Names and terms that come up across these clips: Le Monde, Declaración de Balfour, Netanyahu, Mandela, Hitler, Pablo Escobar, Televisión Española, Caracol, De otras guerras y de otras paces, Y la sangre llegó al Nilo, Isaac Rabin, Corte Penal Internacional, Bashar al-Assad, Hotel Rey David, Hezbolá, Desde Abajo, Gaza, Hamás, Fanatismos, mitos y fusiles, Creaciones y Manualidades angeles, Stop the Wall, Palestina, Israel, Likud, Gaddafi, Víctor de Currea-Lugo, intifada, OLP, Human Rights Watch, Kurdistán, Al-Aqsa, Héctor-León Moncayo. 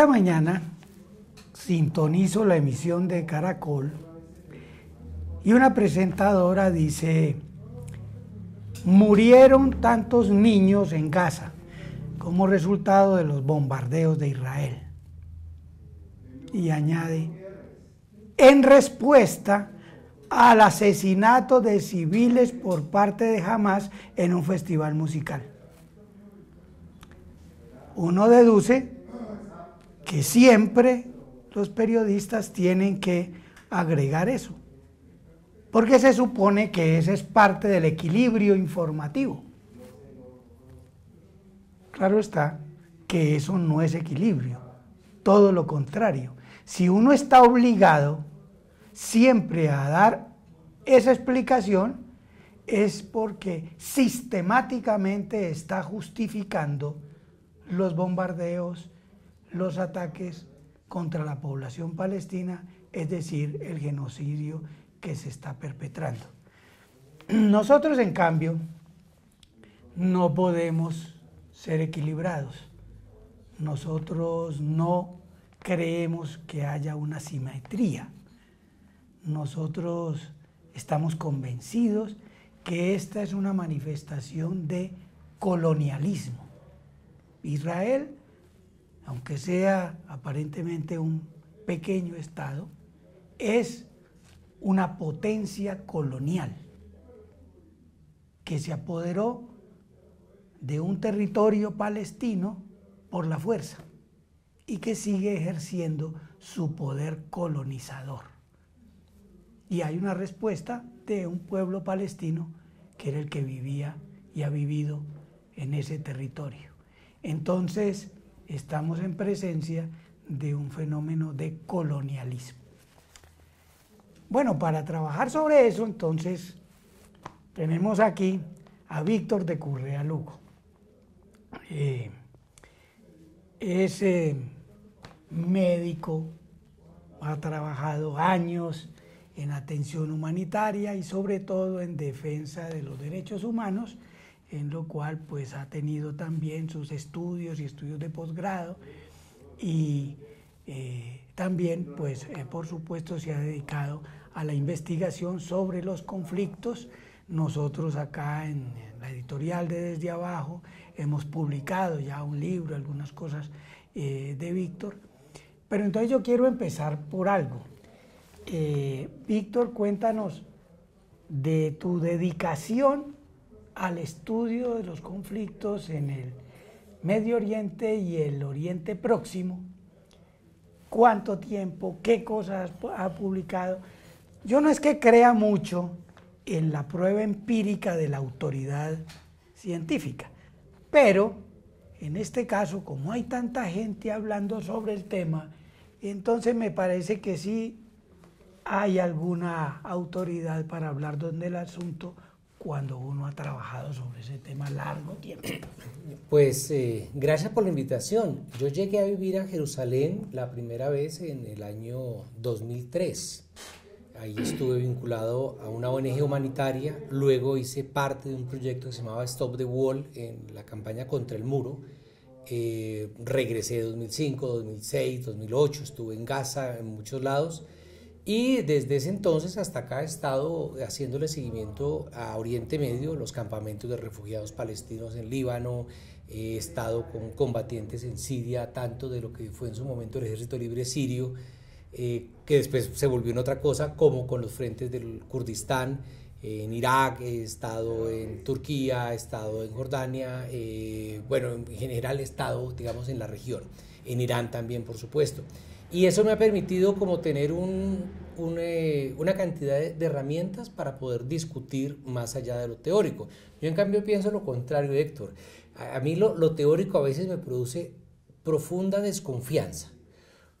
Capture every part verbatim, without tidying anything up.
Esta mañana sintonizo la emisión de Caracol y una presentadora dice: murieron tantos niños en Gaza como resultado de los bombardeos de Israel. Y añade: en respuesta al asesinato de civiles por parte de Hamás en un festival musical. Uno deduce que siempre los periodistas tienen que agregar eso, porque se supone que ese es parte del equilibrio informativo. Claro está que eso no es equilibrio, todo lo contrario. Si uno está obligado siempre a dar esa explicación, es porque sistemáticamente está justificando los bombardeos, los ataques contra la población palestina, es decir, el genocidio que se está perpetrando. Nosotros, en cambio, no podemos ser equilibrados. Nosotros no creemos que haya una simetría. Nosotros estamos convencidos que esta es una manifestación de colonialismo. Israel, aunque sea aparentemente un pequeño estado, es una potencia colonial que se apoderó de un territorio palestino por la fuerza y que sigue ejerciendo su poder colonizador. Y hay una respuesta de un pueblo palestino que era el que vivía y ha vivido en ese territorio. Entonces, estamos en presencia de un fenómeno de colonialismo. Bueno, para trabajar sobre eso, entonces, tenemos aquí a Víctor de Currea-Lugo. Eh, es eh, médico, ha trabajado años en atención humanitaria y sobre todo en defensa de los derechos humanos, en lo cual pues ha tenido también sus estudios y estudios de posgrado y eh, también pues eh, por supuesto se ha dedicado a la investigación sobre los conflictos. Nosotros acá en la editorial de Desde Abajo hemos publicado ya un libro, algunas cosas eh, de Víctor, pero entonces yo quiero empezar por algo. Eh, Víctor, cuéntanos de tu dedicación al estudio de los conflictos en el Medio Oriente y el Oriente Próximo. ¿Cuánto tiempo? ¿Qué cosas ha publicado? Yo no es que crea mucho en la prueba empírica de la autoridad científica, pero en este caso, como hay tanta gente hablando sobre el tema, entonces me parece que sí hay alguna autoridad para hablar del asunto cuando uno ha trabajado sobre ese tema largo tiempo. Pues eh, gracias por la invitación. Yo llegué a vivir a Jerusalén la primera vez en el año dos mil tres. Ahí estuve vinculado a una O N G humanitaria, luego hice parte de un proyecto que se llamaba Stop the Wall en la campaña contra el muro. Eh, regresé en dos mil cinco, dos mil seis, dos mil ocho, estuve en Gaza, en muchos lados. Y desde ese entonces hasta acá he estado haciéndole seguimiento a Oriente Medio, los campamentos de refugiados palestinos en Líbano, he estado con combatientes en Siria, tanto de lo que fue en su momento el Ejército Libre Sirio, eh, que después se volvió en otra cosa, como con los frentes del Kurdistán, eh, en Irak, he estado en Turquía, he estado en Jordania, eh, bueno, en general he estado, digamos, en la región, en Irán también, por supuesto. Y eso me ha permitido como tener un, un, eh, una cantidad de, de herramientas para poder discutir más allá de lo teórico. Yo en cambio pienso lo contrario, Héctor. A, a mí lo, lo teórico a veces me produce profunda desconfianza,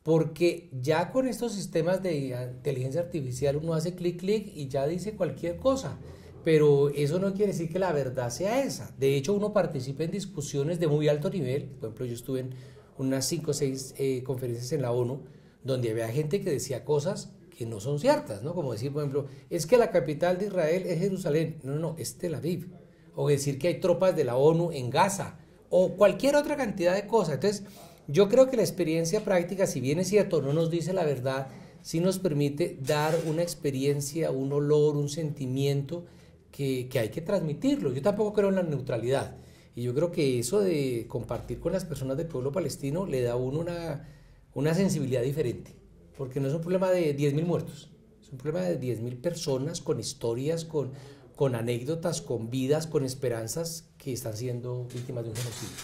porque ya con estos sistemas de inteligencia artificial uno hace clic, clic y ya dice cualquier cosa. Pero eso no quiere decir que la verdad sea esa. De hecho, uno participa en discusiones de muy alto nivel. Por ejemplo, yo estuve en unas cinco o seis eh, conferencias en la ONU, donde había gente que decía cosas que no son ciertas, ¿no? Como decir, por ejemplo, es que la capital de Israel es Jerusalén. No, no, no, es Tel Aviv. O decir que hay tropas de la ONU en Gaza, o cualquier otra cantidad de cosas. Entonces, Yo creo que la experiencia práctica, si bien es cierto, no nos dice la verdad, sí nos permite dar una experiencia, un olor, un sentimiento que, que hay que transmitirlo. Yo tampoco creo en la neutralidad. Y yo creo que eso de compartir con las personas del pueblo palestino le da a uno una, una sensibilidad diferente. Porque no es un problema de diez mil muertos, es un problema de diez mil personas con historias, con, con anécdotas, con vidas, con esperanzas que están siendo víctimas de un genocidio.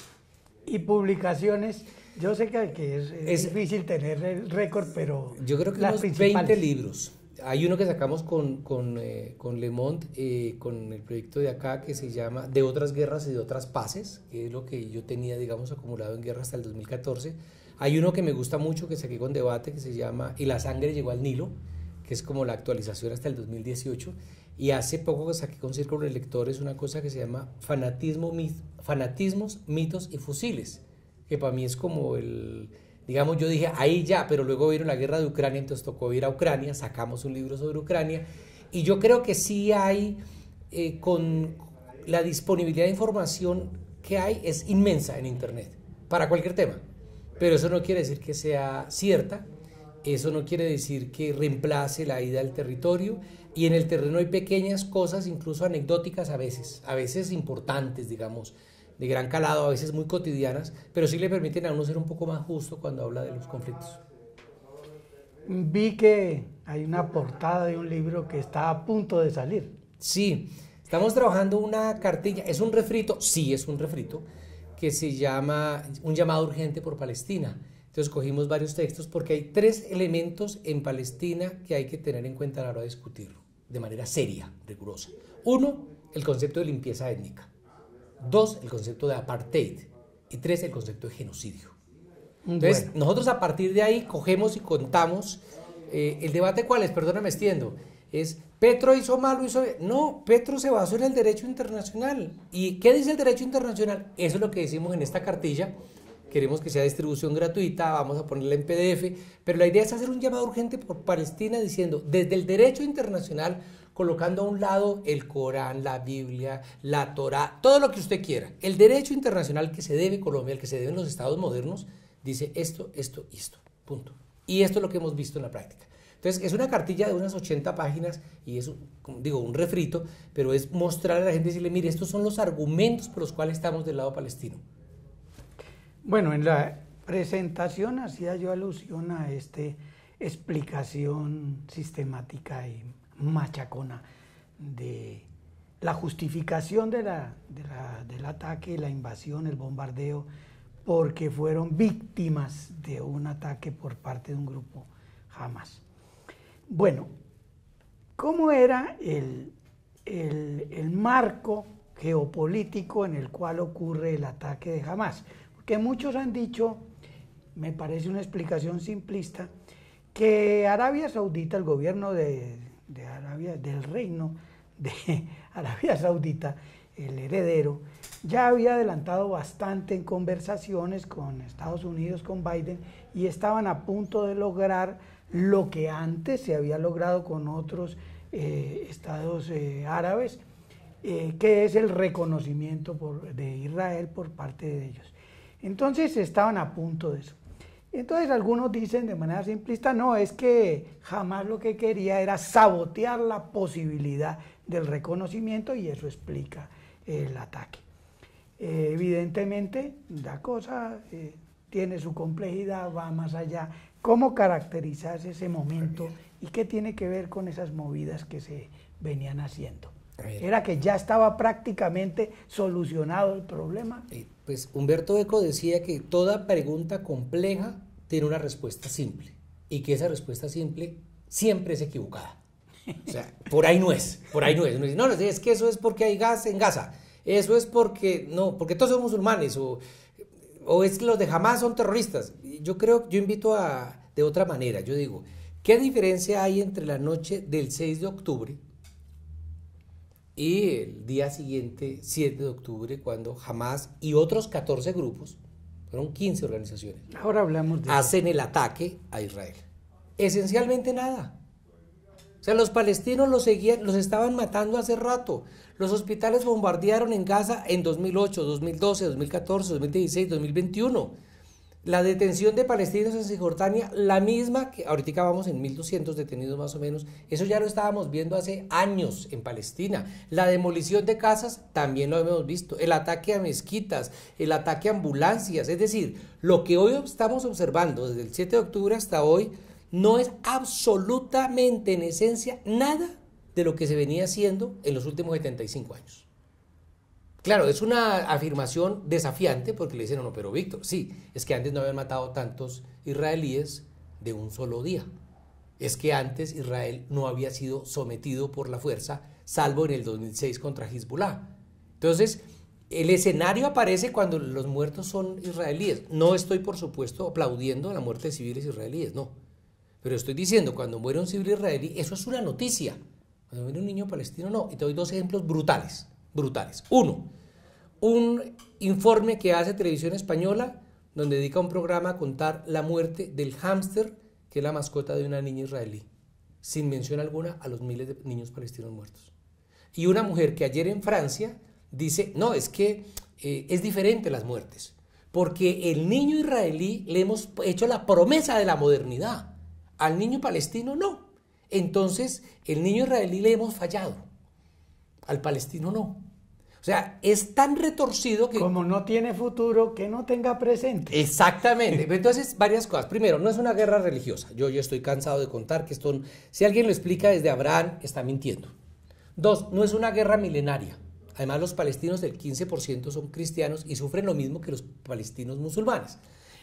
Y publicaciones, yo sé que, que es, es, es difícil tener el récord, pero yo creo que unos veinte libros. Hay uno que sacamos con, con, eh, con Le Monde, eh, con el proyecto de acá, que se llama De otras guerras y de otras paces, que es lo que yo tenía, digamos, acumulado en guerra hasta el dos mil catorce. Hay uno que me gusta mucho, que saqué con debate, que se llama Y la sangre llegó al Nilo, que es como la actualización hasta el dos mil dieciocho. Y hace poco que saqué con Círculo de Lectores una cosa que se llama Fanatismo, mit, Fanatismos, mitos y fusiles, que para mí es como el... Digamos, yo dije, ahí ya, pero luego vino la guerra de Ucrania, entonces tocó ir a Ucrania, sacamos un libro sobre Ucrania. Y yo creo que sí hay, eh, con la disponibilidad de información que hay, es inmensa en Internet, para cualquier tema. Pero eso no quiere decir que sea cierta, eso no quiere decir que reemplace la ida al territorio. Y en el terreno hay pequeñas cosas, incluso anecdóticas a veces, a veces importantes, digamos, de gran calado, a veces muy cotidianas, pero sí le permiten a uno ser un poco más justo cuando habla de los conflictos. Vi que hay una portada de un libro que está a punto de salir. Sí, estamos trabajando una cartilla, es un refrito, sí es un refrito, que se llama Un llamado urgente por Palestina. Entonces cogimos varios textos porque hay tres elementos en Palestina que hay que tener en cuenta a la hora de discutirlo, de manera seria, rigurosa. Uno, el concepto de limpieza étnica. Dos, el concepto de apartheid. Y tres, el concepto de genocidio. Entonces, bueno, nosotros a partir de ahí cogemos y contamos. Eh, ¿El debate cuál es? Perdóname, me extiendo. Es, ¿Petro hizo malo? hizo No, Petro se basó en el derecho internacional. ¿Y qué dice el derecho internacional? Eso es lo que decimos en esta cartilla. Queremos que sea distribución gratuita, vamos a ponerla en P D F. Pero la idea es hacer un llamado urgente por Palestina diciendo, desde el derecho internacional, colocando a un lado el Corán, la Biblia, la Torá, todo lo que usted quiera. El derecho internacional que se debe Colombia, el que se debe en los estados modernos, dice esto, esto y esto, punto. Y esto es lo que hemos visto en la práctica. Entonces, es una cartilla de unas ochenta páginas y es, digo, un refrito, pero es mostrar a la gente, decirle, mire, estos son los argumentos por los cuales estamos del lado palestino. Bueno, en la presentación hacía yo alusión a esta explicación sistemática y machacona de la justificación de la, de la, del ataque, la invasión, el bombardeo, porque fueron víctimas de un ataque por parte de un grupo Hamas. Bueno, ¿cómo era el, el, el marco geopolítico en el cual ocurre el ataque de Hamas? Porque muchos han dicho, me parece una explicación simplista, que Arabia Saudita, el gobierno de De Arabia, del reino de Arabia Saudita, el heredero, ya había adelantado bastante en conversaciones con Estados Unidos, con Biden, y estaban a punto de lograr lo que antes se había logrado con otros eh, estados eh, árabes, eh, que es el reconocimiento por, de Israel por parte de ellos. Entonces estaban a punto de eso. Entonces algunos dicen de manera simplista, no, es que jamás lo que quería era sabotear la posibilidad del reconocimiento y eso explica eh, el ataque. Eh, evidentemente la cosa eh, tiene su complejidad, va más allá. ¿Cómo caracterizar ese momento y qué tiene que ver con esas movidas que se venían haciendo? ¿Era que ya estaba prácticamente solucionado el problema? Pues Umberto Eco decía que toda pregunta compleja tiene una respuesta simple y que esa respuesta simple siempre es equivocada. O sea, por ahí no es, por ahí no es. Uno dice, no, no, es que eso es porque hay gas en Gaza, eso es porque, no, porque todos son musulmanes o, o es que los de Hamas son terroristas. Yo creo, yo invito a, de otra manera, yo digo, ¿qué diferencia hay entre la noche del seis de octubre y el día siguiente, siete de octubre, cuando Hamas y otros catorce grupos, fueron quince organizaciones, ahora hablamos de hacen el ataque a Israel? Esencialmente nada. O sea, los palestinos los seguían, los estaban matando hace rato. Los hospitales bombardearon en Gaza en dos mil ocho, dos mil doce, dos mil catorce, dos mil dieciséis, dos mil veintiuno. La detención de palestinos en Cisjordania, la misma que ahorita vamos en mil doscientos detenidos más o menos, eso ya lo estábamos viendo hace años en Palestina. La demolición de casas también lo hemos visto, el ataque a mezquitas, el ataque a ambulancias, es decir, lo que hoy estamos observando desde el siete de octubre hasta hoy no es absolutamente en esencia nada de lo que se venía haciendo en los últimos setenta y cinco años. Claro, es una afirmación desafiante porque le dicen, no, no, pero Víctor, sí, es que antes no habían matado tantos israelíes de un solo día. Es que antes Israel no había sido sometido por la fuerza, salvo en el dos mil seis contra Hezbollah. Entonces, el escenario aparece cuando los muertos son israelíes. No estoy, por supuesto, aplaudiendo la muerte de civiles israelíes, no. Pero estoy diciendo, cuando muere un civil israelí, eso es una noticia. Cuando muere un niño palestino, no. Y te doy dos ejemplos brutales. brutales. Uno, un informe que hace Televisión Española, donde dedica un programa a contar la muerte del hámster, que es la mascota de una niña israelí, sin mención alguna a los miles de niños palestinos muertos. Y una mujer que ayer en Francia dice, no, es que eh, es diferente las muertes, porque el niño israelí le hemos hecho la promesa de la modernidad, al niño palestino no. Entonces, el niño israelí le hemos fallado, al palestino no. O sea, es tan retorcido que... Como no tiene futuro, que no tenga presente. Exactamente. Entonces, varias cosas. Primero, no es una guerra religiosa. Yo ya estoy cansado de contar que esto... Si alguien lo explica desde Abraham, está mintiendo. Dos, no es una guerra milenaria. Además, los palestinos, el quince por ciento son cristianos y sufren lo mismo que los palestinos musulmanes.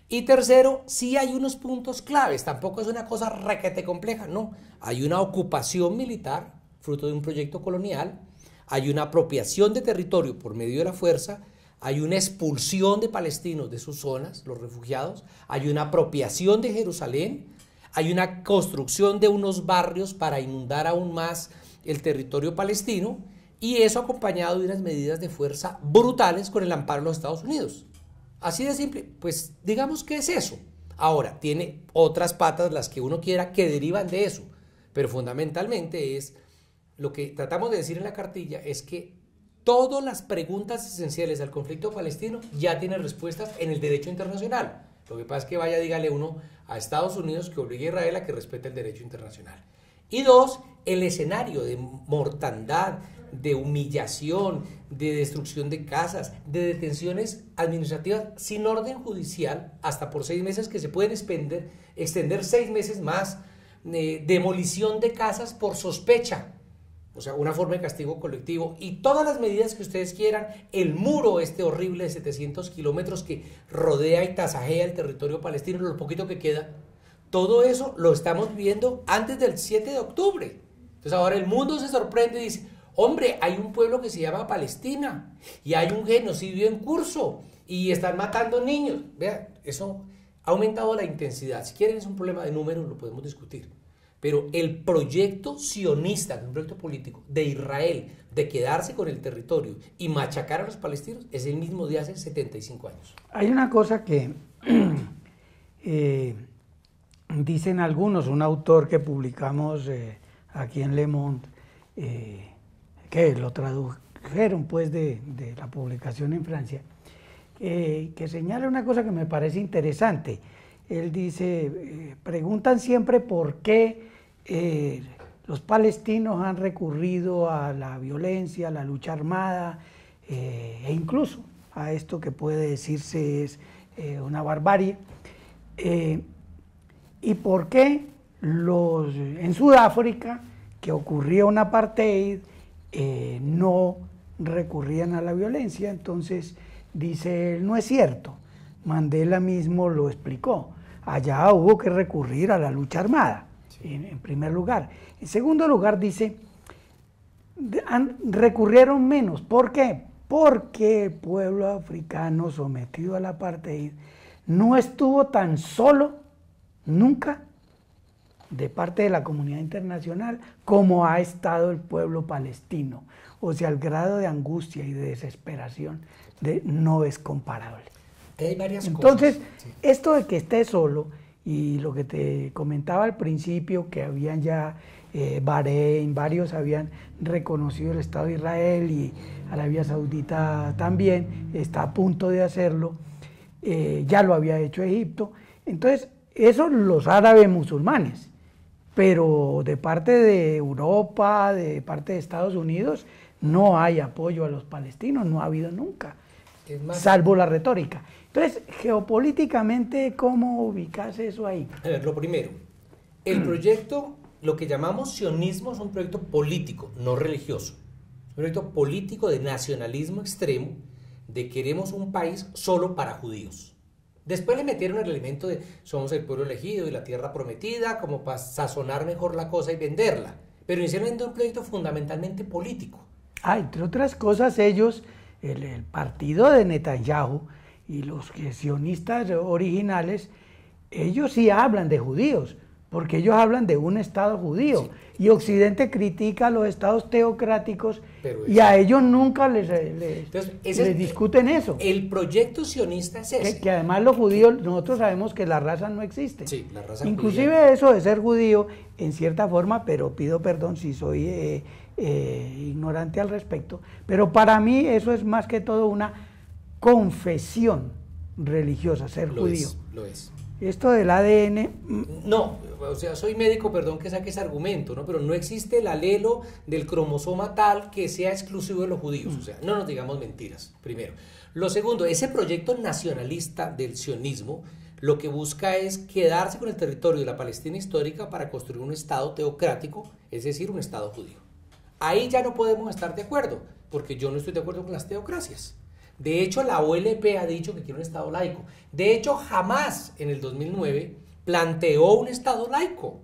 Y tercero, sí hay unos puntos claves. Tampoco es una cosa requete compleja, no. Hay una ocupación militar, fruto de un proyecto colonial. Hay una apropiación de territorio por medio de la fuerza, hay una expulsión de palestinos de sus zonas, los refugiados, hay una apropiación de Jerusalén, hay una construcción de unos barrios para inundar aún más el territorio palestino y eso acompañado de unas medidas de fuerza brutales con el amparo de los Estados Unidos. Así de simple, pues digamos que es eso. Ahora, tiene otras patas las que uno quiera que derivan de eso, pero fundamentalmente es... Lo que tratamos de decir en la cartilla es que todas las preguntas esenciales al conflicto palestino ya tienen respuestas en el derecho internacional. Lo que pasa es que vaya, dígale uno a Estados Unidos que obligue a Israel a que respete el derecho internacional. Y dos, el escenario de mortandad, de humillación, de destrucción de casas, de detenciones administrativas sin orden judicial, hasta por seis meses que se pueden extender, extender seis meses más, eh, demolición de casas por sospecha. O sea, una forma de castigo colectivo y todas las medidas que ustedes quieran, el muro este horrible de setecientos kilómetros que rodea y tasajea el territorio palestino, lo poquito que queda, todo eso lo estamos viendo antes del siete de octubre. Entonces ahora el mundo se sorprende y dice, hombre, hay un pueblo que se llama Palestina y hay un genocidio en curso y están matando niños. Vean, eso ha aumentado la intensidad. Si quieren es un problema de números, lo podemos discutir. Pero el proyecto sionista, el proyecto político de Israel, de quedarse con el territorio y machacar a los palestinos, es el mismo de hace setenta y cinco años. Hay una cosa que eh, dicen algunos, un autor que publicamos eh, aquí en Le Monde, eh, que lo tradujeron pues de, de la publicación en Francia, eh, que señala una cosa que me parece interesante. Él dice, eh, preguntan siempre por qué eh, los palestinos han recurrido a la violencia, a la lucha armada, eh, e incluso a esto que puede decirse es eh, una barbarie, eh, y por qué los, en Sudáfrica, que ocurría un apartheid, eh, no recurrían a la violencia. Entonces, dice él, no es cierto. Mandela mismo lo explicó, allá hubo que recurrir a la lucha armada, sí. en, en primer lugar. En segundo lugar, dice, han, recurrieron menos. ¿Por qué? Porque el pueblo africano sometido a la apartheid no estuvo tan solo, nunca, de parte de la comunidad internacional, como ha estado el pueblo palestino. O sea, el grado de angustia y de desesperación de, no es comparable. Hay varias Entonces, cosas. Sí. Esto de que esté solo, y lo que te comentaba al principio, que habían ya eh, Bahrein, varios habían reconocido el Estado de Israel y Arabia Saudita también, está a punto de hacerlo, eh, ya lo había hecho Egipto. Entonces, eso los árabes musulmanes, pero de parte de Europa, de parte de Estados Unidos, no hay apoyo a los palestinos, no ha habido nunca, salvo la retórica. Entonces, geopolíticamente, ¿cómo ubicas eso ahí? A ver, lo primero, el proyecto, lo que llamamos sionismo, es un proyecto político, no religioso. Un proyecto político de nacionalismo extremo, de queremos un país solo para judíos. Después le metieron el elemento de somos el pueblo elegido y la tierra prometida, como para sazonar mejor la cosa y venderla. Pero inicialmente un proyecto fundamentalmente político. Ah, entre otras cosas, ellos, el, el partido de Netanyahu y los sionistas originales, ellos sí hablan de judíos, porque ellos hablan de un Estado judío. Sí. Y Occidente critica a los estados teocráticos, pero y a ellos nunca les, les, Entonces, ese, les discuten eso. El proyecto sionista es ese. Que, que además los judíos, nosotros sabemos que la raza no existe. Sí, la raza inclusive judía. Eso de ser judío, en cierta forma, pero pido perdón si soy eh, eh, ignorante al respecto, pero para mí eso es más que todo una confesión religiosa, ser lo judío. Es, lo es. Esto del A D N... No, o sea, soy médico, perdón que saque ese argumento, ¿no? Pero no existe el alelo del cromosoma tal que sea exclusivo de los judíos. O sea, no nos digamos mentiras, primero. Lo segundo, ese proyecto nacionalista del sionismo lo que busca es quedarse con el territorio de la Palestina histórica para construir un Estado teocrático, es decir, un Estado judío. Ahí ya no podemos estar de acuerdo, porque yo no estoy de acuerdo con las teocracias. De hecho, la O L P ha dicho que quiere un Estado laico. De hecho, jamás en el dos mil nueve planteó un Estado laico.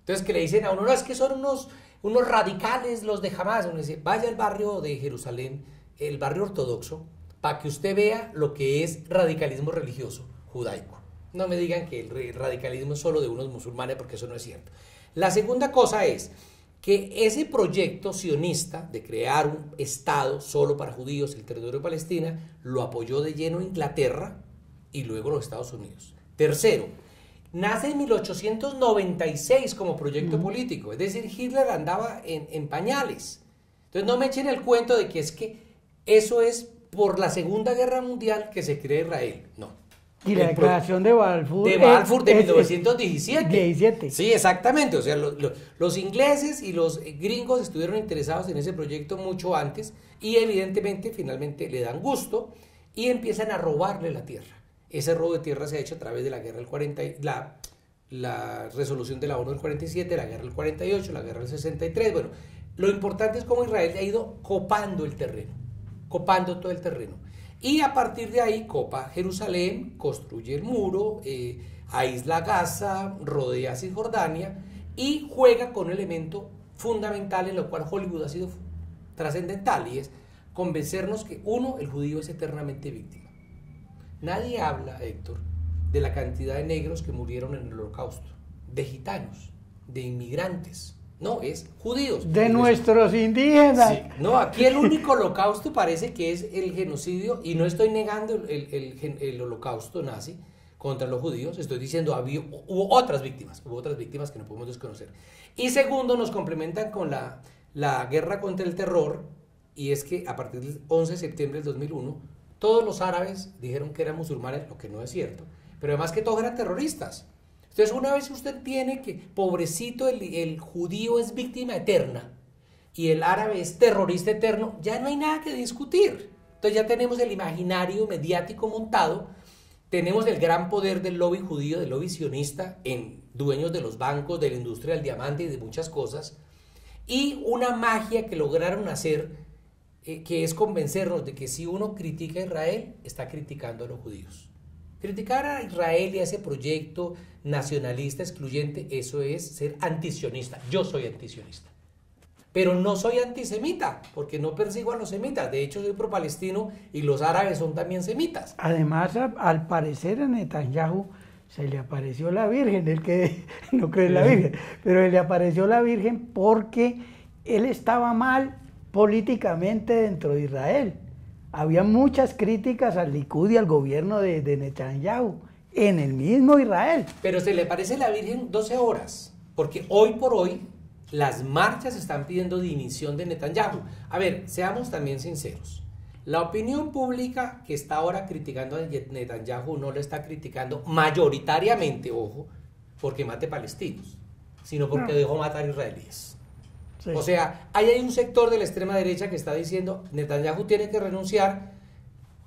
Entonces, que le dicen a uno, no, es que son unos, unos radicales los de Jamás. Uno dice, vaya al barrio de Jerusalén, el barrio ortodoxo, para que usted vea lo que es radicalismo religioso judaico. No me digan que el radicalismo es solo de unos musulmanes, porque eso no es cierto. La segunda cosa es que ese proyecto sionista de crear un Estado solo para judíos en el territorio de Palestina lo apoyó de lleno Inglaterra y luego los Estados Unidos. Tercero, nace en mil ochocientos noventa y seis como proyecto político, es decir, Hitler andaba en, en pañales. Entonces no me echen el cuento de que es que eso es por la Segunda Guerra Mundial que se crea Israel, no. Y la declaración de Balfour. De Balfour de mil novecientos diecisiete. Sí, exactamente. O sea, lo, lo, los ingleses y los gringos estuvieron interesados en ese proyecto mucho antes y evidentemente finalmente le dan gusto y empiezan a robarle la tierra. Ese robo de tierra se ha hecho a través de la guerra del cuarenta, la, la resolución de la ONU del cuarenta y siete, la guerra del cuarenta y ocho, la guerra del sesenta y tres. Bueno, lo importante es cómo Israel ha ido copando el terreno, copando todo el terreno. Y a partir de ahí copa Jerusalén, construye el muro, eh, aísla Gaza, rodea Cisjordania y juega con un elemento fundamental en lo cual Hollywood ha sido trascendental, y es convencernos que uno, el judío es eternamente víctima. Nadie habla, Héctor, de la cantidad de negros que murieron en el Holocausto, de gitanos, de inmigrantes. No, es judíos. De nuestros indígenas. Sí. No, aquí el único holocausto parece que es el genocidio, y no estoy negando el, el, el holocausto nazi contra los judíos, estoy diciendo había, hubo otras víctimas, hubo otras víctimas que no podemos desconocer. Y segundo, nos complementan con la, la guerra contra el terror, y es que a partir del once de septiembre del dos mil uno, todos los árabes dijeron que eran musulmanes, lo que no es cierto, pero además que todos eran terroristas. Entonces, una vez usted tiene que, pobrecito, el, el judío es víctima eterna y el árabe es terrorista eterno, ya no hay nada que discutir. Entonces ya tenemos el imaginario mediático montado, tenemos el gran poder del lobby judío, del lobby sionista, en dueños de los bancos, de la industria del diamante y de muchas cosas, y una magia que lograron hacer, eh, que es convencernos de que si uno critica a Israel, está criticando a los judíos. Criticar a Israel y a ese proyecto nacionalista excluyente, eso es ser antisionista. Yo soy antisionista, pero no soy antisemita, porque no persigo a los semitas. De hecho, soy pro-palestino y los árabes son también semitas. Además, al parecer a Netanyahu se le apareció la Virgen, el que no cree en la Virgen, pero se le apareció la Virgen porque él estaba mal políticamente dentro de Israel. Había muchas críticas al Likud y al gobierno de, de Netanyahu en el mismo Israel. Pero se le parece la Virgen doce horas, porque hoy por hoy las marchas están pidiendo dimisión de Netanyahu. A ver, seamos también sinceros. La opinión pública que está ahora criticando a Netanyahu no lo está criticando mayoritariamente, ojo, porque mate palestinos, sino porque no. dejó matar israelíes. Sí. O sea, ahí hay un sector de la extrema derecha que está diciendo Netanyahu tiene que renunciar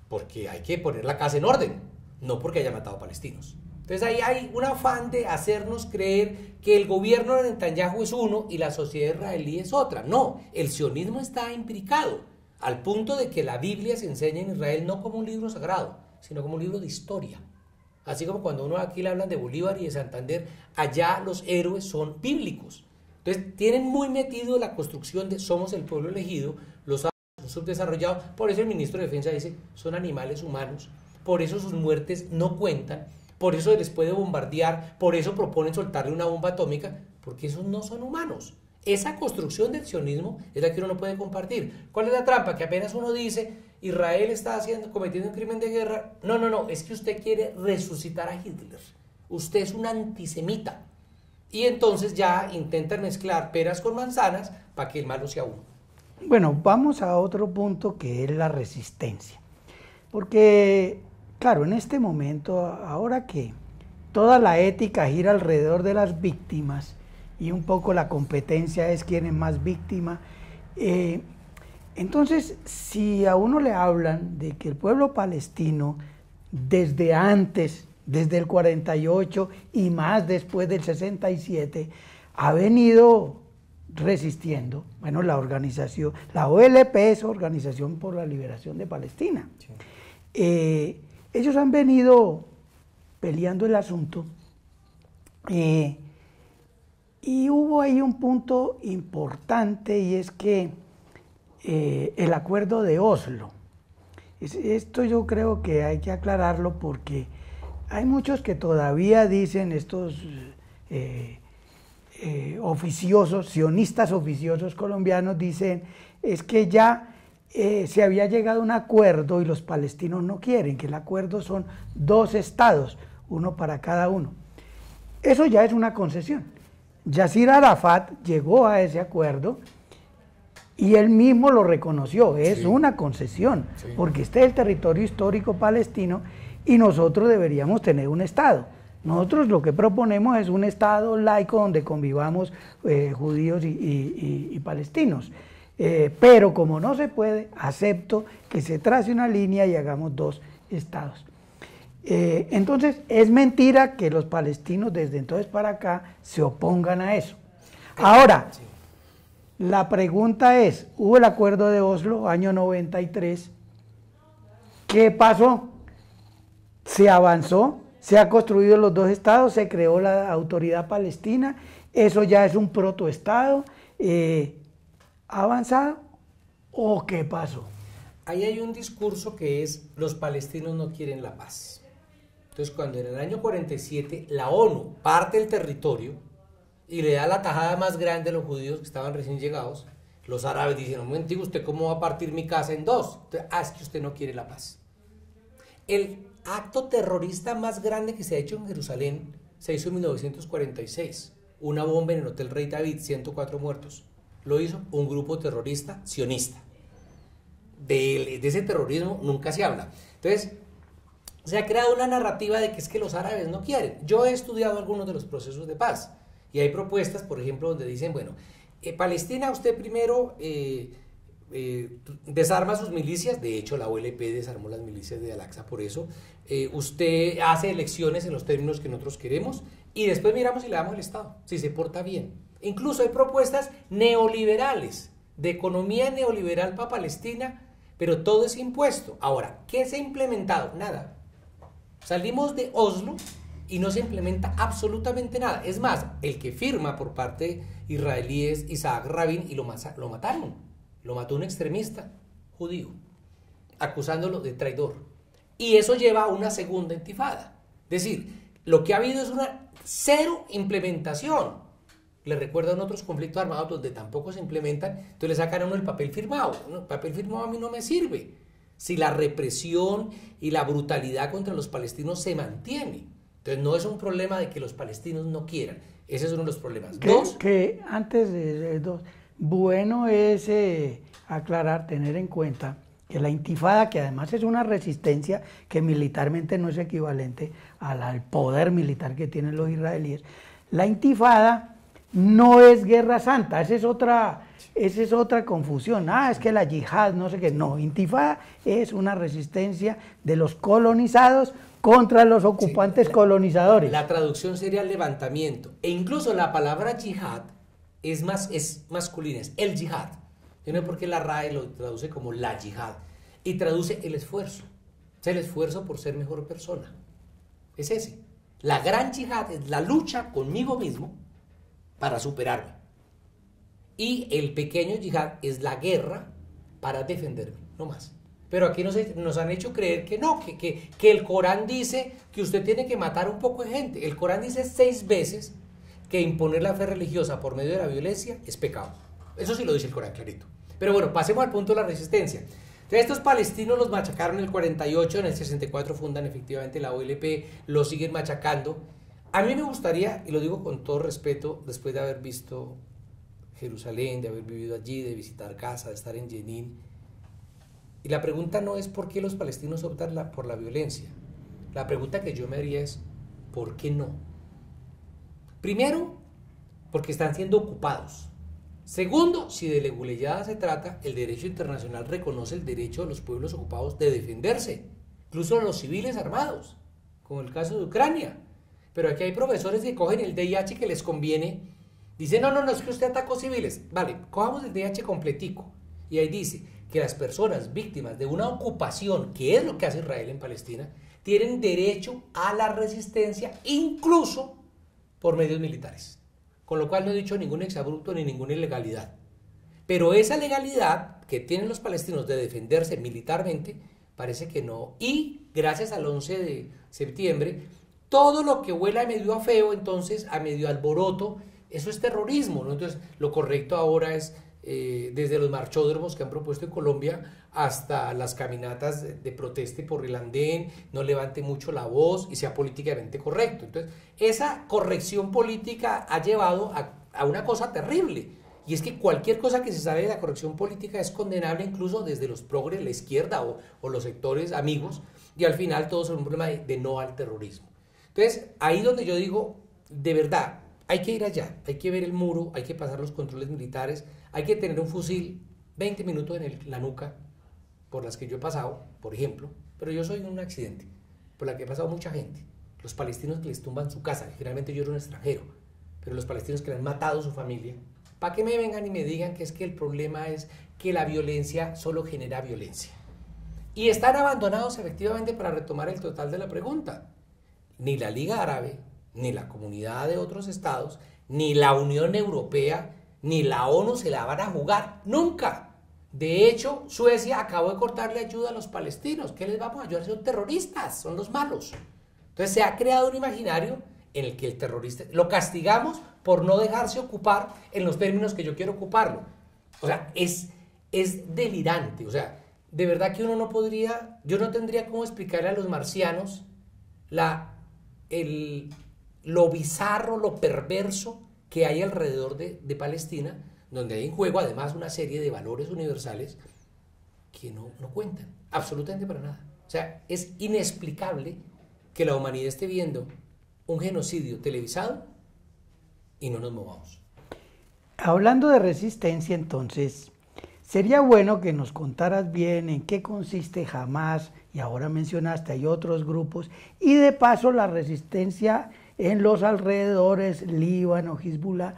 porque hay que poner la casa en orden, no porque haya matado palestinos. Entonces ahí hay un afán de hacernos creer que el gobierno de Netanyahu es uno y la sociedad israelí es otra. No, el sionismo está implicado, al punto de que la Biblia se enseña en Israel no como un libro sagrado, sino como un libro de historia. Así como cuando uno aquí le hablan de Bolívar y de Santander, allá los héroes son bíblicos. Entonces tienen muy metido la construcción de somos el pueblo elegido, los árabes son subdesarrollados, por eso el ministro de Defensa dice son animales humanos, por eso sus muertes no cuentan, por eso se les puede bombardear, por eso proponen soltarle una bomba atómica, porque esos no son humanos. Esa construcción del sionismo es la que uno no puede compartir. ¿Cuál es la trampa? Que apenas uno dice, Israel está haciendo, cometiendo un crimen de guerra. No, no, no, es que usted quiere resucitar a Hitler. Usted es un antisemita. Y entonces ya intentan mezclar peras con manzanas para que el malo sea uno. Bueno, vamos a otro punto que es la resistencia. Porque, claro, en este momento, ahora que toda la ética gira alrededor de las víctimas, y un poco la competencia es quién es más víctima. Eh, entonces, si a uno le hablan de que el pueblo palestino, desde antes, desde el cuarenta y ocho y más después del sesenta y siete, ha venido resistiendo, bueno, la organización, la O L P es Organización por la Liberación de Palestina. Sí. Eh, ellos han venido peleando el asunto. Eh, Y hubo ahí un punto importante y es que eh, el acuerdo de Oslo, esto yo creo que hay que aclararlo porque hay muchos que todavía dicen estos eh, eh, oficiosos, sionistas oficiosos colombianos dicen es que ya eh, se había llegado a un acuerdo y los palestinos no quieren, que el acuerdo son dos estados, uno para cada uno. Eso ya es una concesión. Yasir Arafat llegó a ese acuerdo y él mismo lo reconoció, es sí. una concesión, sí. porque este es el territorio histórico palestino y nosotros deberíamos tener un Estado. Nosotros lo que proponemos es un Estado laico donde convivamos eh, judíos y, y, y, y palestinos. Eh, pero como no se puede, acepto que se trace una línea y hagamos dos Estados. Eh, entonces, es mentira que los palestinos desde entonces para acá se opongan a eso. Ahora, sí. la pregunta es, hubo el acuerdo de Oslo, año noventa y tres, ¿qué pasó? ¿Se avanzó? ¿Se han construido los dos estados? ¿Se creó la autoridad palestina? ¿Eso ya es un protoestado? Eh, ¿Avanzado? ¿O qué pasó? Ahí hay un discurso que es, los palestinos no quieren la paz. Entonces, cuando en el año cuarenta y siete la ONU parte el territorio y le da la tajada más grande a los judíos que estaban recién llegados, los árabes dicen, un momento, ¿usted cómo va a partir mi casa en dos? Entonces, ah, es que usted no quiere la paz. El acto terrorista más grande que se ha hecho en Jerusalén se hizo en mil novecientos cuarenta y seis. Una bomba en el Hotel Rey David, ciento cuatro muertos. Lo hizo un grupo terrorista sionista. De, de ese terrorismo nunca se habla. Entonces, se ha creado una narrativa de que es que los árabes no quieren. Yo he estudiado algunos de los procesos de paz y hay propuestas, por ejemplo, donde dicen, bueno, eh, Palestina usted primero eh, eh, desarma sus milicias, de hecho la O L P desarmó las milicias de Al-Aqsa por eso, eh, usted hace elecciones en los términos que nosotros queremos y después miramos si le damos el Estado, si se porta bien. Incluso hay propuestas neoliberales, de economía neoliberal para Palestina, pero todo es impuesto. Ahora, ¿qué se ha implementado? Nada. Salimos de Oslo y no se implementa absolutamente nada. Es más, el que firma por parte israelí es Isaac Rabin y lo, lo mataron. Lo mató un extremista judío, acusándolo de traidor. Y eso lleva a una segunda intifada. Es decir, lo que ha habido es una cero implementación. Le recuerdan otros conflictos armados donde tampoco se implementan. Entonces le sacan a uno el papel firmado. El papel firmado a mí no me sirve. Si la represión y la brutalidad contra los palestinos se mantiene. Entonces no es un problema de que los palestinos no quieran. Ese es uno de los problemas. Que, dos. Que antes de, de dos, bueno es eh, aclarar, tener en cuenta que la intifada, que además es una resistencia que militarmente no es equivalente al, al poder militar que tienen los israelíes, la intifada no es guerra santa, esa es otra, esa es otra confusión, ah, es que la yihad, no sé qué, no, intifada es una resistencia de los colonizados contra los ocupantes sí, la, colonizadores. La traducción sería levantamiento, e incluso la palabra yihad es, más, es masculina, es el yihad. Yo no sé por qué la R A E lo traduce como la yihad, y traduce el esfuerzo, es el esfuerzo por ser mejor persona, es ese. La gran yihad es la lucha conmigo mismo para superarme, y el pequeño yihad es la guerra para defenderme, no más. Pero aquí nos, nos han hecho creer que no, que, que, que el Corán dice que usted tiene que matar un poco de gente. El Corán dice seis veces que imponer la fe religiosa por medio de la violencia es pecado. Eso sí lo dice el Corán clarito. Pero bueno, pasemos al punto de la resistencia. Entonces, estos palestinos los machacaron en el cuarenta y ocho, en el sesenta y cuatro fundan efectivamente la O L P, lo siguen machacando. A mí me gustaría, y lo digo con todo respeto, después de haber visto Jerusalén, de haber vivido allí, de visitar Gaza, de estar en Jenin, y la pregunta no es por qué los palestinos optan la, por la violencia. La pregunta que yo me haría es, ¿por qué no? Primero, porque están siendo ocupados. Segundo, si de leguleyada se trata, el derecho internacional reconoce el derecho de los pueblos ocupados de defenderse, incluso a los civiles armados, como el caso de Ucrania. Pero aquí hay profesores que cogen el D I H que les conviene, dicen, no, no, no, es que usted atacó civiles. Vale, cojamos el D I H completico. Y ahí dice que las personas víctimas de una ocupación, que es lo que hace Israel en Palestina, tienen derecho a la resistencia, incluso por medios militares. Con lo cual no he dicho ningún exabrupto ni ninguna ilegalidad. Pero esa legalidad que tienen los palestinos de defenderse militarmente, parece que no. Y gracias al once de septiembre, todo lo que huela a medio a feo, entonces a medio alboroto, eso es terrorismo, ¿no? Entonces lo correcto ahora es, Eh, desde los marchódromos que han propuesto en Colombia hasta las caminatas de, de protesta por el andén, no levante mucho la voz y sea políticamente correcto. Entonces, esa corrección política ha llevado a, a una cosa terrible, y es que cualquier cosa que se sabe de la corrección política es condenable, incluso desde los progres, la izquierda o, o los sectores amigos, y al final todo es un problema de, de no al terrorismo. Entonces, ahí donde yo digo, de verdad, hay que ir allá, hay que ver el muro, hay que pasar los controles militares, hay que tener un fusil veinte minutos en el, la nuca, por las que yo he pasado, por ejemplo, pero yo soy un accidente, por la que he pasado mucha gente. Los palestinos que les tumban su casa, generalmente yo era un extranjero, pero los palestinos que le han matado a su familia, para que me vengan y me digan que es que el problema es que la violencia solo genera violencia. Y están abandonados efectivamente para retomar el total de la pregunta. Ni la Liga Árabe, ni la comunidad de otros estados, ni la Unión Europea, ni la ONU se la van a jugar, nunca. De hecho, Suecia acabó de cortarle ayuda a los palestinos. ¿Qué les vamos a ayudar? Son terroristas, son los malos. Entonces se ha creado un imaginario en el que el terrorista lo castigamos por no dejarse ocupar en los términos que yo quiero ocuparlo. O sea, es, es delirante. O sea, de verdad que uno no podría, yo no tendría cómo explicarle a los marcianos la, el... lo bizarro, lo perverso que hay alrededor de, de Palestina, donde hay en juego además una serie de valores universales que no, no cuentan, absolutamente para nada. O sea, es inexplicable que la humanidad esté viendo un genocidio televisado y no nos movamos. Hablando de resistencia, entonces, sería bueno que nos contaras bien en qué consiste Hamás, y ahora mencionaste, hay otros grupos, y de paso la resistencia en los alrededores, Líbano, Hezbollah,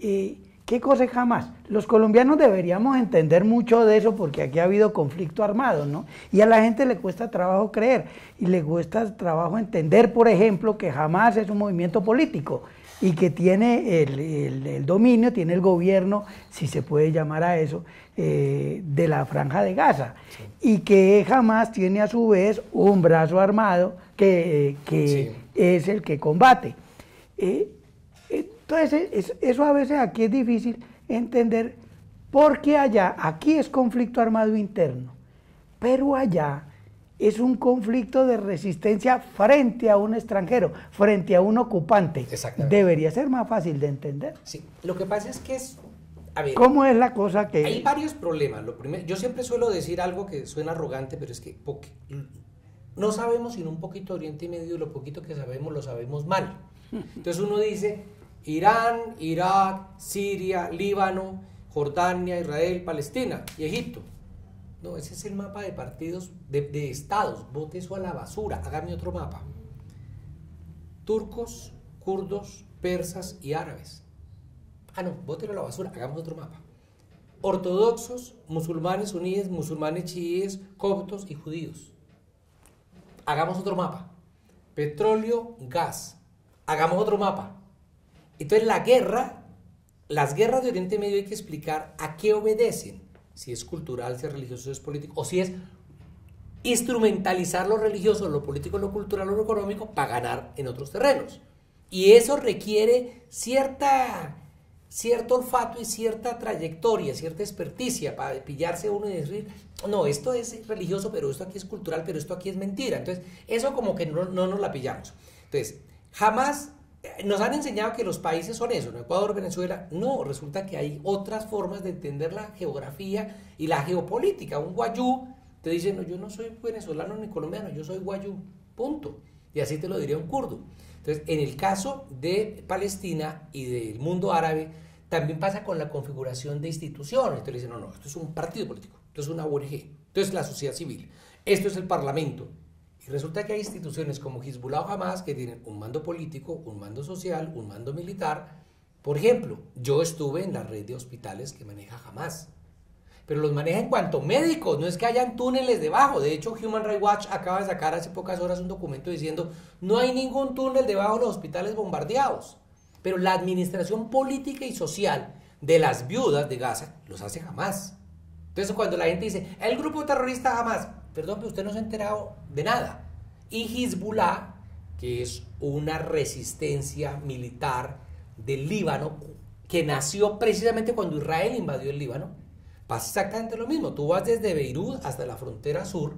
eh, ¿qué cosa es Hamás? Los colombianos deberíamos entender mucho de eso porque aquí ha habido conflicto armado, ¿no? Y a la gente le cuesta trabajo creer y le cuesta trabajo entender, por ejemplo, que Hamás es un movimiento político y que tiene el, el, el dominio, tiene el gobierno, si se puede llamar a eso, eh, de la Franja de Gaza. Sí. Y que Hamás tiene a su vez un brazo armado que, que sí. es el que combate. Eh, entonces, es, eso a veces aquí es difícil entender, porque allá, aquí es conflicto armado interno, pero allá es un conflicto de resistencia frente a un extranjero, frente a un ocupante. Debería ser más fácil de entender. Sí, lo que pasa es que es, A ver, ¿cómo es la cosa que...? Hay varios problemas. Lo primero, yo siempre suelo decir algo que suena arrogante, pero es que poque, no sabemos sino un poquito de Oriente Medio, y lo poquito que sabemos lo sabemos mal. Entonces uno dice Irán, Irak, Siria, Líbano, Jordania, Israel, Palestina y Egipto. No, ese es el mapa de partidos, de, de estados. Bote eso a la basura, hágame otro mapa. Turcos, kurdos, persas y árabes. Ah, no, bótelo a la basura, hagamos otro mapa. Ortodoxos, musulmanes suníes, musulmanes chiíes, coptos y judíos. Hagamos otro mapa. Petróleo, gas. Hagamos otro mapa. Entonces la guerra, las guerras de Oriente Medio hay que explicar a qué obedecen. Si es cultural, si es religioso, si es político, o si es instrumentalizar lo religioso, lo político, lo cultural o lo económico para ganar en otros terrenos. Y eso requiere cierta, cierto olfato y cierta trayectoria, cierta experticia para pillarse uno y decir, no, esto es religioso, pero esto aquí es cultural, pero esto aquí es mentira. Entonces, eso como que no, no nos la pillamos. Entonces, jamás nos han enseñado que los países son eso, ¿no? Ecuador, Venezuela, no, resulta que hay otras formas de entender la geografía y la geopolítica. Un guayú te dice, no, yo no soy venezolano ni colombiano, yo soy guayú, punto. Y así te lo diría un kurdo. Entonces, en el caso de Palestina y del mundo árabe, también pasa con la configuración de instituciones. Entonces dicen, no, no, esto es un partido político, esto es una O N G, esto es la sociedad civil, esto es el parlamento. Y resulta que hay instituciones como Hezbollah o Hamas que tienen un mando político, un mando social, un mando militar. Por ejemplo, yo estuve en la red de hospitales que maneja Hamas, pero los maneja en cuanto médicos, no es que hayan túneles debajo. De hecho, Human Rights Watch acaba de sacar hace pocas horas un documento diciendo no hay ningún túnel debajo de los hospitales bombardeados, pero la administración política y social de las viudas de Gaza los hace Hamas. Entonces cuando la gente dice, el grupo terrorista Hamas, perdón, pero usted no se ha enterado de nada. Y Hezbollah, que es una resistencia militar del Líbano, que nació precisamente cuando Israel invadió el Líbano, pasa exactamente lo mismo. Tú vas desde Beirut hasta la frontera sur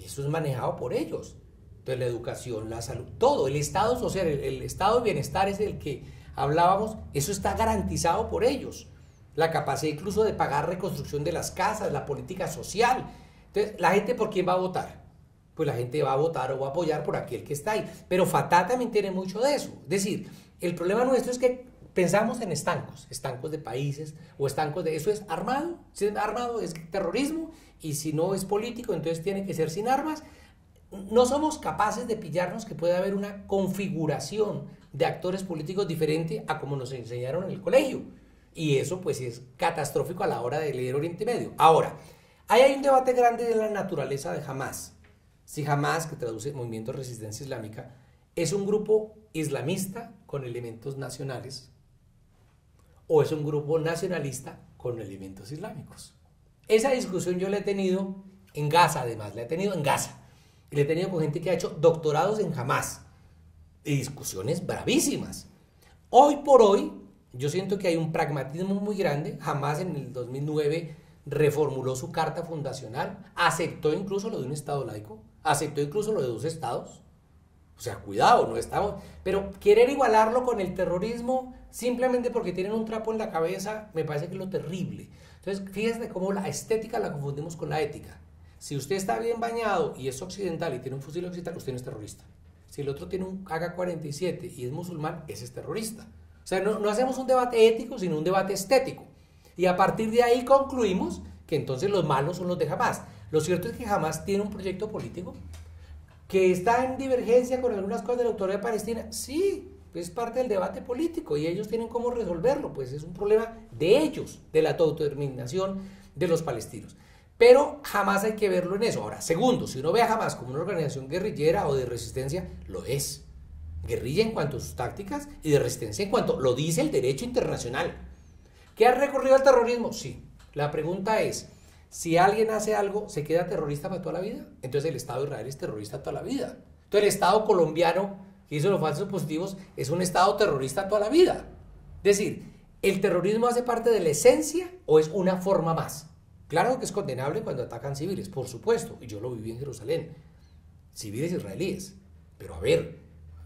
y eso es manejado por ellos. Entonces la educación, la salud, todo, el estado social, el, el estado de bienestar es el que hablábamos, eso está garantizado por ellos. La capacidad incluso de pagar reconstrucción de las casas, la política social. Entonces, ¿la gente por quién va a votar? Pues la gente va a votar o va a apoyar por aquel que está ahí. Pero Fatah también tiene mucho de eso. Es decir, el problema nuestro es que pensamos en estancos, estancos de países o estancos de eso es armado, si es armado es terrorismo y si no es político entonces tiene que ser sin armas. No somos capaces de pillarnos que puede haber una configuración de actores políticos diferente a como nos enseñaron en el colegio y eso pues es catastrófico a la hora de leer Oriente Medio. Ahora, ahí hay un debate grande de la naturaleza de Hamas. Si Hamas, que traduce Movimiento de Resistencia Islámica, es un grupo islamista con elementos nacionales o es un grupo nacionalista con elementos islámicos. Esa discusión yo la he tenido en Gaza, además, la he tenido en Gaza. Y la he tenido con gente que ha hecho doctorados en Hamas. Y discusiones bravísimas. Hoy por hoy, yo siento que hay un pragmatismo muy grande. Hamas en el dos mil nueve reformuló su carta fundacional, aceptó incluso lo de un Estado laico, aceptó incluso lo de dos Estados. O sea, cuidado, no estamos... Pero querer igualarlo con el terrorismo simplemente porque tienen un trapo en la cabeza me parece que es lo terrible. Entonces, fíjense cómo la estética la confundimos con la ética. Si usted está bien bañado y es occidental y tiene un fusil occidental, usted no es terrorista. Si el otro tiene un A K cuarenta y siete y es musulmán, ese es terrorista. O sea, no, no hacemos un debate ético, sino un debate estético. Y a partir de ahí concluimos que entonces los malos son los de Hamas. Lo cierto es que Hamas tiene un proyecto político que está en divergencia con algunas cosas de la autoridad palestina, sí, es parte del debate político y ellos tienen cómo resolverlo, pues es un problema de ellos, de la autodeterminación de los palestinos. Pero jamás hay que verlo en eso. Ahora, segundo, si uno ve a Hamas como una organización guerrillera o de resistencia, lo es. Guerrilla en cuanto a sus tácticas y de resistencia en cuanto lo dice el derecho internacional. ¿Qué ha recurrido al terrorismo? Sí. La pregunta es, si alguien hace algo, ¿se queda terrorista para toda la vida? Entonces el Estado de Israel es terrorista toda la vida. Entonces el Estado colombiano, que hizo los falsos positivos, es un Estado terrorista toda la vida. Es decir, ¿el terrorismo hace parte de la esencia o es una forma más? Claro que es condenable cuando atacan civiles, por supuesto, y yo lo viví en Jerusalén, civiles israelíes. Pero a ver,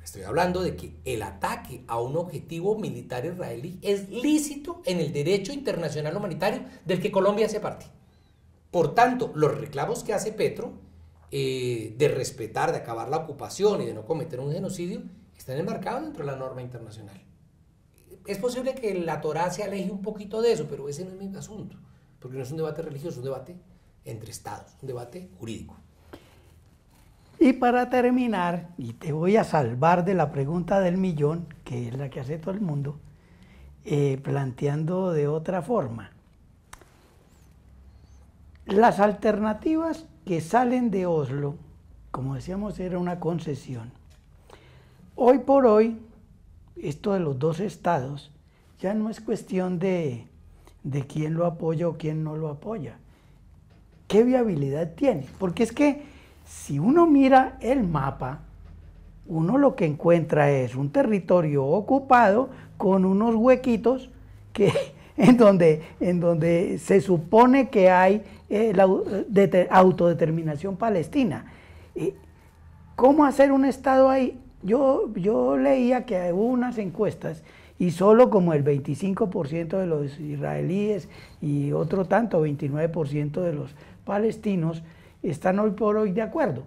Estoy hablando de que el ataque a un objetivo militar israelí es lícito en el derecho internacional humanitario del que Colombia hace parte. Por tanto, los reclamos que hace Petro eh, de respetar, de acabar la ocupación y de no cometer un genocidio, están enmarcados dentro de la norma internacional. Es posible que la Torá se aleje un poquito de eso, pero ese no es mi asunto, porque no es un debate religioso, es un debate entre estados, un debate jurídico. Y para terminar, y te voy a salvar de la pregunta del millón, que es la que hace todo el mundo, eh, planteando de otra forma. Las alternativas que salen de Oslo, como decíamos, era una concesión. Hoy por hoy, esto de los dos estados ya no es cuestión de, de quién lo apoya o quién no lo apoya. ¿Qué viabilidad tiene? Porque es que si uno mira el mapa, uno lo que encuentra es un territorio ocupado con unos huequitos que, en, donde, en donde se supone que hay eh, la de, autodeterminación palestina. ¿Cómo hacer un Estado ahí? Yo, yo leía que hubo unas encuestas y solo como el veinticinco por ciento de los israelíes y otro tanto, veintinueve por ciento de los palestinos, están hoy por hoy de acuerdo,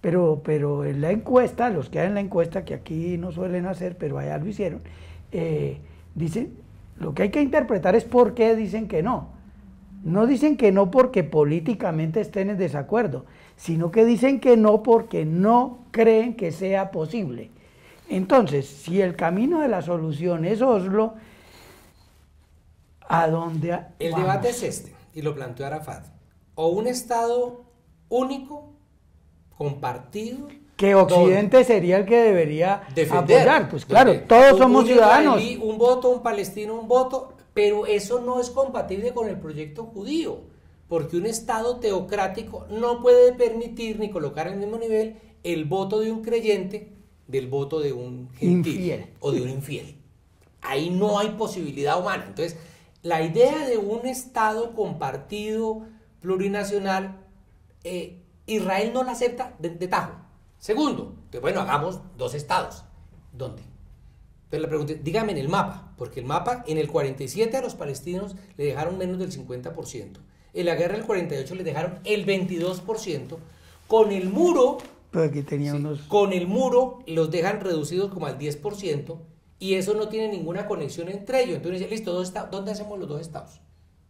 pero, pero en la encuesta, los que hacen la encuesta, que aquí no suelen hacer, pero allá lo hicieron, eh, dicen, lo que hay que interpretar es por qué dicen que no. No dicen que no porque políticamente estén en desacuerdo, sino que dicen que no porque no creen que sea posible. Entonces, si el camino de la solución es Oslo, ¿a dónde vamos? El debate es este, y lo planteó Arafat, o un Estado único, compartido, que Occidente sería el que debería defender, apoyar, pues claro, todos somos ciudadanos. Un voto, un palestino, un voto, pero eso no es compatible con el proyecto judío, porque un Estado teocrático no puede permitir ni colocar en el mismo nivel el voto de un creyente del voto de un gentil infiel o de un infiel. Ahí no hay posibilidad humana. Entonces, la idea de un Estado compartido, plurinacional, Eh, Israel no la acepta de, de tajo. Segundo, pues bueno, hagamos dos estados. ¿Dónde? Entonces le pregunté, dígame en el mapa, porque el mapa en el cuarenta y siete a los palestinos le dejaron menos del cincuenta por ciento. En la guerra del cuarenta y ocho le dejaron el veintidós por ciento. Con el muro, pero aquí tenía sí, unos... con el muro los dejan reducidos como al diez por ciento y eso no tiene ninguna conexión entre ellos. Entonces dice, listo, dos estados. ¿Dónde hacemos los dos estados?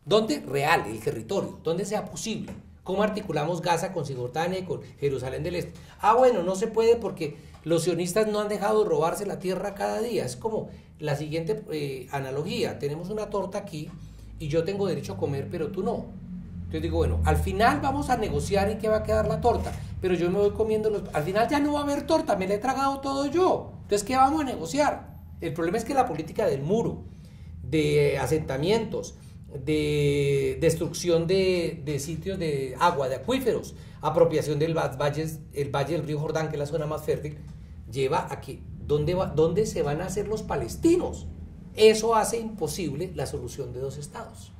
¿Dónde? Real, el territorio, donde sea posible. ¿Cómo articulamos Gaza con Cisjordania y con Jerusalén del Este? Ah, bueno, no se puede porque los sionistas no han dejado de robarse la tierra cada día. Es como la siguiente eh, analogía. Tenemos una torta aquí y yo tengo derecho a comer, pero tú no. Entonces digo, bueno, al final vamos a negociar en qué va a quedar la torta, pero yo me voy comiendo los... Al final ya no va a haber torta, me la he tragado todo yo. Entonces, ¿qué vamos a negociar? El problema es que la política del muro, de asentamientos, de destrucción de, de sitios de agua, de acuíferos, apropiación del valles, el valle del río Jordán, que es la zona más fértil, lleva a que, ¿dónde, va, ¿dónde se van a hacer los palestinos? Eso hace imposible la solución de dos estados.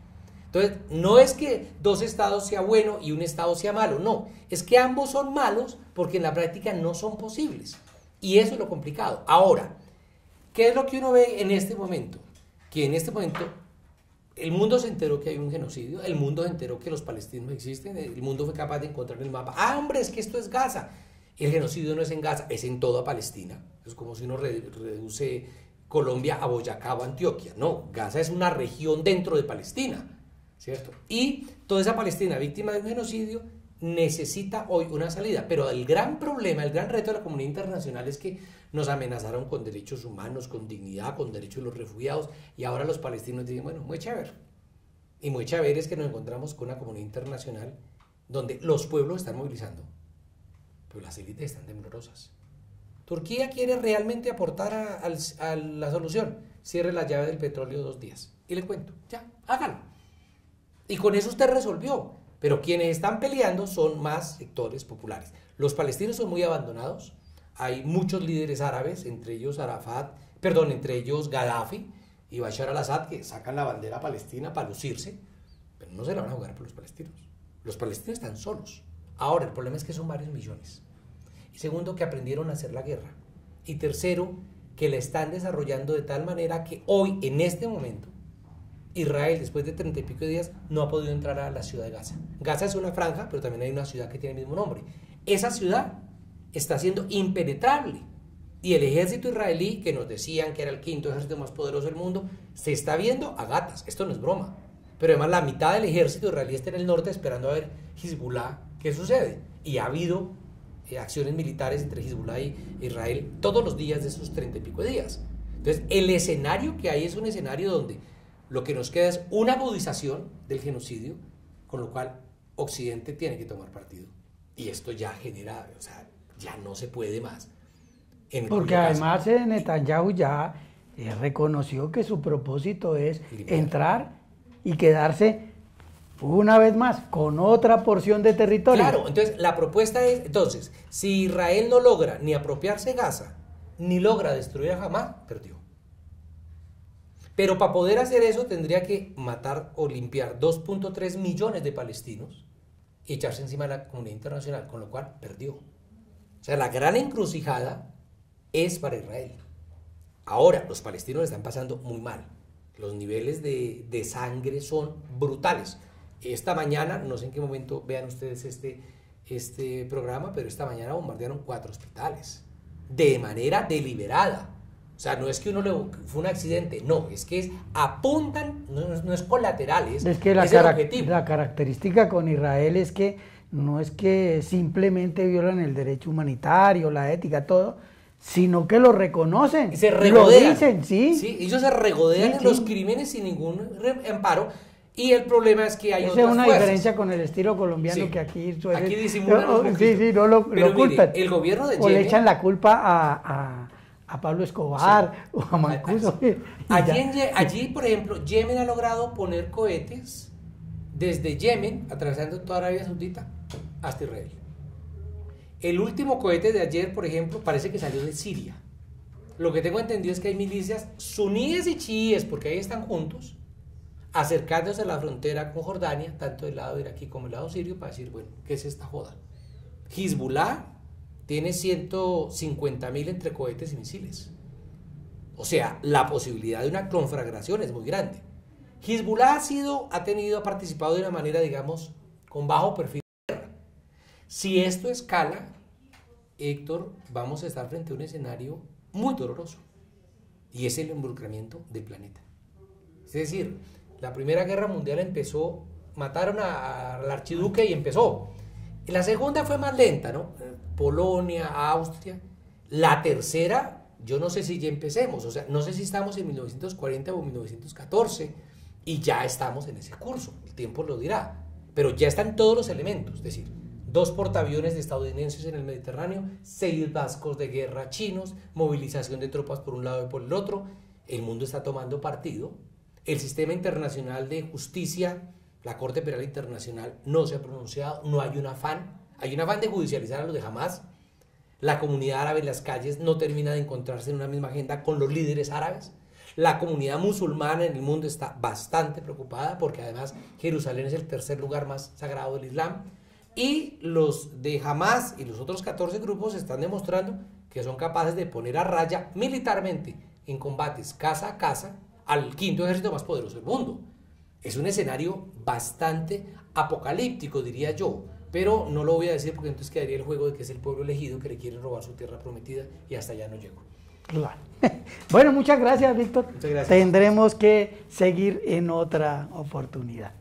Entonces, no es que dos estados sea bueno y un estado sea malo, no, es que ambos son malos porque en la práctica no son posibles. Y eso es lo complicado. Ahora, ¿qué es lo que uno ve en este momento? Que en este momento... el mundo se enteró que hay un genocidio, el mundo se enteró que los palestinos existen, el mundo fue capaz de encontrar el mapa. ¡Ah, hombre, es que esto es Gaza! El genocidio no es en Gaza, es en toda Palestina. Es como si uno reduce Colombia a Boyacá o Antioquia. No, Gaza es una región dentro de Palestina, ¿cierto? Y toda esa Palestina víctima de un genocidio necesita hoy una salida. Pero el gran problema, el gran reto de la comunidad internacional es que nos amenazaron con derechos humanos, con dignidad, con derechos de los refugiados, y ahora los palestinos dicen, bueno, muy chévere. Y muy chévere es que nos encontramos con una comunidad internacional donde los pueblos están movilizando, pero las élites están temblorosas. Turquía quiere realmente aportar a, a, a la solución. Cierre la llave del petróleo dos días. Y le cuento, ya, hágalo. Y con eso usted resolvió. Pero quienes están peleando son más sectores populares. Los palestinos son muy abandonados. Hay muchos líderes árabes, entre ellos Arafat, perdón, entre ellos Gaddafi y Bashar al-Assad, que sacan la bandera palestina para lucirse, pero no se la van a jugar por los palestinos. Los palestinos están solos. Ahora, el problema es que son varios millones. Y segundo, que aprendieron a hacer la guerra. y tercero, que la están desarrollando de tal manera que hoy, en este momento, Israel, después de treinta y pico de días, no ha podido entrar a la ciudad de Gaza. Gaza es una franja, pero también hay una ciudad que tiene el mismo nombre. Esa ciudad está siendo impenetrable. Y el ejército israelí, que nos decían que era el quinto ejército más poderoso del mundo, se está viendo a gatas. Esto no es broma. Pero además la mitad del ejército israelí está en el norte esperando a ver Hezbolá qué sucede. Y ha habido eh, acciones militares entre Hezbolá y Israel todos los días de esos treinta y pico de días. Entonces el escenario que hay es un escenario donde lo que nos queda es una agudización del genocidio, con lo cual Occidente tiene que tomar partido. Y esto ya genera, o sea, ya no se puede más. Porque además Netanyahu ya reconoció que su propósito es entrar y quedarse una vez más con otra porción de territorio. Claro, entonces la propuesta es, entonces, si Israel no logra ni apropiarse Gaza, ni logra destruir a Hamás, perdió. Pero para poder hacer eso tendría que matar o limpiar dos punto tres millones de palestinos y echarse encima de la comunidad internacional, con lo cual perdió. O sea, la gran encrucijada es para Israel. Ahora, los palestinos están pasando muy mal. Los niveles de, de sangre son brutales. Esta mañana, no sé en qué momento vean ustedes este, este programa, pero esta mañana bombardearon cuatro hospitales de manera deliberada. O sea, no es que uno le... fue un accidente, no, es que es, apuntan, no, no es colateral, es, es, que la, es el objetivo. La característica con Israel es que no es que simplemente violan el derecho humanitario, la ética, todo, sino que lo reconocen, y se regodean, lo dicen, ¿sí? Sí, ellos se regodean sí, en sí. los crímenes sin ningún amparo, y el problema es que hay Esa otras es una fuerzas. Diferencia con el estilo colombiano sí. que aquí suele... Aquí disimulan no, un Sí, sí, no lo, Pero lo culpan. Mire, el gobierno de o Yemen, le echan la culpa a, a, a Pablo Escobar sí. o a Mancuso. Allí, en, allí, por ejemplo, Yemen ha logrado poner cohetes desde Yemen, atravesando toda Arabia Saudita, hasta Israel. El último cohete de ayer, por ejemplo, parece que salió de Siria. Lo que tengo entendido es que hay milicias suníes y chiíes, porque ahí están juntos, acercándose a la frontera con Jordania, tanto del lado iraquí como del lado sirio, para decir, bueno, ¿qué es esta joda? Hezbolá tiene ciento cincuenta mil entre cohetes y misiles. O sea, la posibilidad de una conflagración es muy grande. Hezbolá ha sido, ha tenido, ha participado de una manera, digamos, con bajo perfil de guerra. Si esto escala, Héctor, vamos a estar frente a un escenario muy doloroso, y es el involucramiento del planeta. Es decir, la Primera Guerra Mundial empezó, mataron al archiduque y empezó. La segunda fue más lenta, ¿no? Polonia, Austria. La tercera, yo no sé si ya empecemos, o sea, no sé si estamos en mil novecientos cuarenta o mil novecientos catorce, y ya estamos en ese curso, el tiempo lo dirá, pero ya están todos los elementos, es decir, dos portaaviones de estadounidenses en el Mediterráneo, seis vascos de guerra chinos, movilización de tropas por un lado y por el otro, el mundo está tomando partido, el sistema internacional de justicia, la Corte Penal Internacional no se ha pronunciado, no hay un afán, hay un afán de judicializar a los de Hamás, la comunidad árabe en las calles no termina de encontrarse en una misma agenda con los líderes árabes. La comunidad musulmana en el mundo está bastante preocupada porque además Jerusalén es el tercer lugar más sagrado del Islam y los de Hamás y los otros catorce grupos están demostrando que son capaces de poner a raya militarmente en combates casa a casa al quinto ejército más poderoso del mundo. Es un escenario bastante apocalíptico, diría yo, pero no lo voy a decir porque entonces quedaría el juego de que es el pueblo elegido que le quiere robar su tierra prometida y hasta allá no llegó. Claro. Bueno, muchas gracias, Víctor. Muchas gracias. Tendremos que seguir en otra oportunidad.